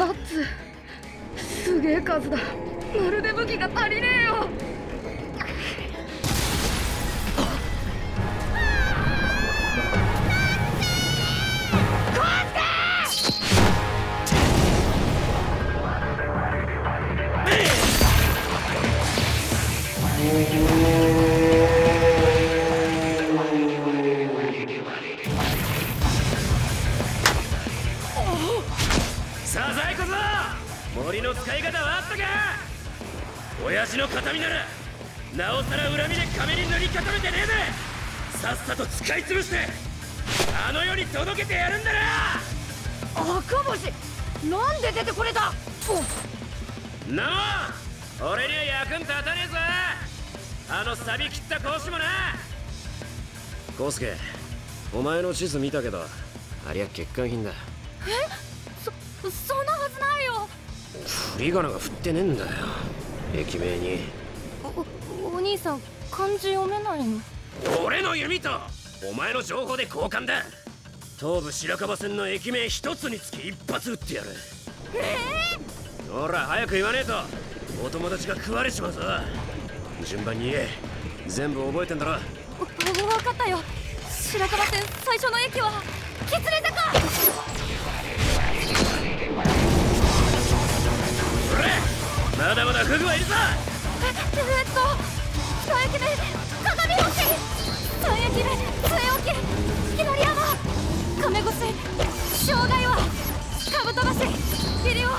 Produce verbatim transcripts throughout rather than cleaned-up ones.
ナッツ、すげえ数だ。まるで武器が足りねえよ。森の使い方はあったか。親父の形見ならなおさら恨みで壁に塗り固めてねえで、さっさと使い潰してあの世に届けてやるんだな。赤星、なんで出てこれたな。あ、俺には役に立たねえぞ。あの錆び切った講師もな。康介、お前の地図見たけど、ありゃ欠陥品だ。え、そそんなはずないよ。振り仮名が振ってねえんだよ、駅名に。お、お兄さん、漢字読めないの？俺の弓とお前の情報で交換だ。東武白樺線の駅名一つにつき一発撃ってやる。えー、ほら早く言わねえとお友達が食われちまうぞ。順番に言え。全部覚えてんだろ。わかったよ。白樺線最初の駅はキツネ坂。まだまだフグはいるぞ。ええっと三駅目鏡越し、三駅目杖置き、月のり山、亀越し、障害はカブト橋、ビリオ、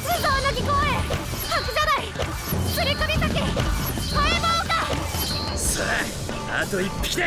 津沢の木公園、白蛇台、釣り首滝、ハエマオカ。さああと一匹だ。